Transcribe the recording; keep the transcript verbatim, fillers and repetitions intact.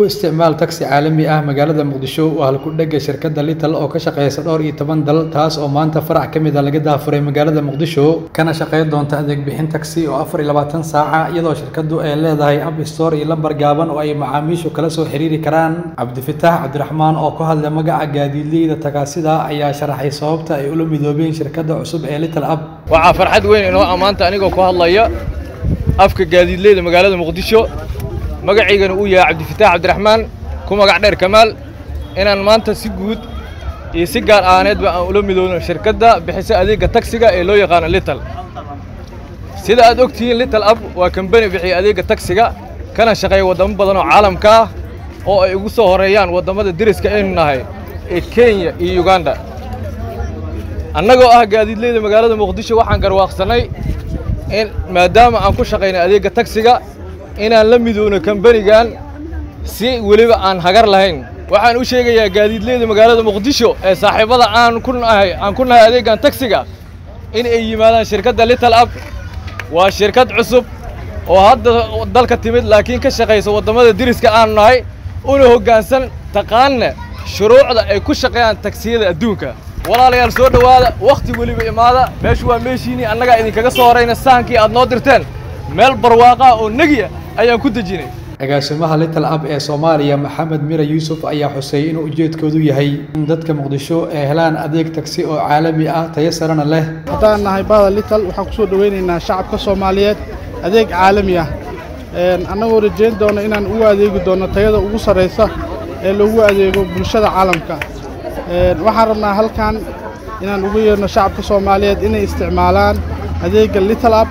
ku isticmaal taksi caalami ah magaalada Muqdisho oo hal ku dhagay shirkadda Little oo ka shaqeysa dhowr iyo toban dal taas oo maanta farac kamid ah laga daafuray magaalada Muqdisho kana shaqeyn doonta adeeg bixin taksi oo afar iyo labaatan saac iyadoo shirkaddu ay leedahay app store iyo lambar gaaban oo ay macaamiishu kala soo xiriiri karaan Cabdifitaax Cabdiraxmaan oo ku hadlay magaca gaadiidleyda Takaasida ayaa sharaxay sababta ay u la midoobeen shirkadda cusub ee Little app waxa farxad weyn inoo amaanta anigoo ku hadlaya afka gaadiidleyda magaalada Muqdisho magacaygan uu yahay Cabdifitaax Cabdiraxmaan ku magac dheer Kamaal inaan maanta si guud iyo si gaar ah aaneed baan u la midoono shirkadda bixisa adeega taksiga ee loo yaqaan Little sida aad ogtihiin Little app waa company bixiya adeega taksiga kana shaqeeya wadamo badan oo caalamka ah oo ay ugu soo horeeyaan wadamada deriska aynu nahay ee Kenya iyo Uganda annagoo ah gaadiidleyda magaalada Muqdisho waxaan garwaaqsanay in maadaama aan ku shaqeynay adeega taksiga إنا لم يدون كمبري قال سي وليب عن هجر لهين وعن وشيء يا جديد ليه مقالة مقدشو صاحب هذا عن كل عن كل هذه كان تكسيجا إن أي مالا شركة Little app وشركة عصب وهذا ضل كتيمد لكن كشقيس وضماد الدرس كأن هاي أنه جانسن تقان شروع كشقيان تكسير الدوكا ولا لي الصور هذا وقت وليب ماذا مشوا مشيني أنا قاعد كجسورين السانكي النادرتين مال برواقة ونجية أيام كنت جيني. agaasimaha Little app ee Soomaaliya Maxamed Mira Yuusuf ayaa xusay inuu ujeedkoodu yahay in dadka Muqdisho ay helaan adeeg taksi oo caalami ah tayo sarana leh. Haddaan nahay baada Little waxaan ku soo dhaweynaynaa shacabka Soomaaliyeed adeeg caalami ah annagoo rajayn doona inaan u adeegi doono tayada ugu sareysa ee loogu adeego bulshada caalamka. Waxaan rabnaa halkan inaan ugu yeerno shacabka Soomaaliyeed inay isticmaalaan adeegga Little app